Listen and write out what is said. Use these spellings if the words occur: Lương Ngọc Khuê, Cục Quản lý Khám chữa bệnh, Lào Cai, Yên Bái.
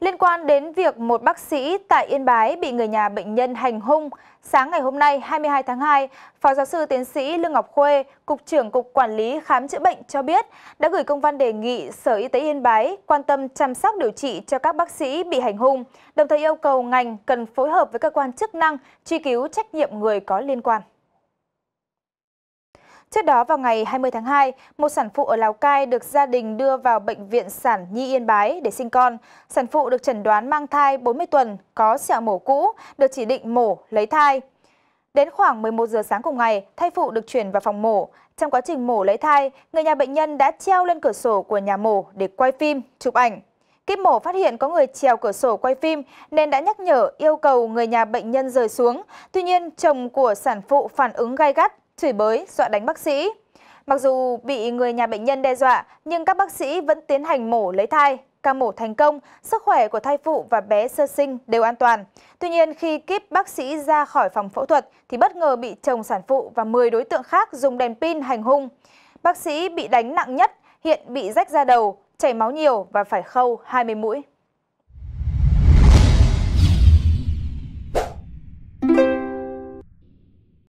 Liên quan đến việc một bác sĩ tại Yên Bái bị người nhà bệnh nhân hành hung, sáng ngày hôm nay 22 tháng 2, Phó giáo sư tiến sĩ Lương Ngọc Khuê, Cục trưởng Cục Quản lý Khám chữa bệnh cho biết đã gửi công văn đề nghị Sở Y tế Yên Bái quan tâm chăm sóc điều trị cho các bác sĩ bị hành hung, đồng thời yêu cầu ngành cần phối hợp với cơ quan chức năng truy cứu trách nhiệm người có liên quan. Trước đó vào ngày 20 tháng 2, một sản phụ ở Lào Cai được gia đình đưa vào Bệnh viện Sản Nhi Yên Bái để sinh con. Sản phụ được chẩn đoán mang thai 40 tuần, có sẹo mổ cũ, được chỉ định mổ, lấy thai. Đến khoảng 11 giờ sáng cùng ngày, thai phụ được chuyển vào phòng mổ. Trong quá trình mổ lấy thai, người nhà bệnh nhân đã treo lên cửa sổ của nhà mổ để quay phim, chụp ảnh. Kíp mổ phát hiện có người trèo cửa sổ quay phim nên đã nhắc nhở yêu cầu người nhà bệnh nhân rời xuống. Tuy nhiên, chồng của sản phụ phản ứng gay gắt, chửi bới, dọa đánh bác sĩ. Mặc dù bị người nhà bệnh nhân đe dọa, nhưng các bác sĩ vẫn tiến hành mổ lấy thai. Ca mổ thành công, sức khỏe của thai phụ và bé sơ sinh đều an toàn. Tuy nhiên, khi kíp bác sĩ ra khỏi phòng phẫu thuật thì bất ngờ bị chồng sản phụ và 10 đối tượng khác dùng đèn pin hành hung. Bác sĩ bị đánh nặng nhất, hiện bị rách da đầu, chảy máu nhiều và phải khâu 20 mũi.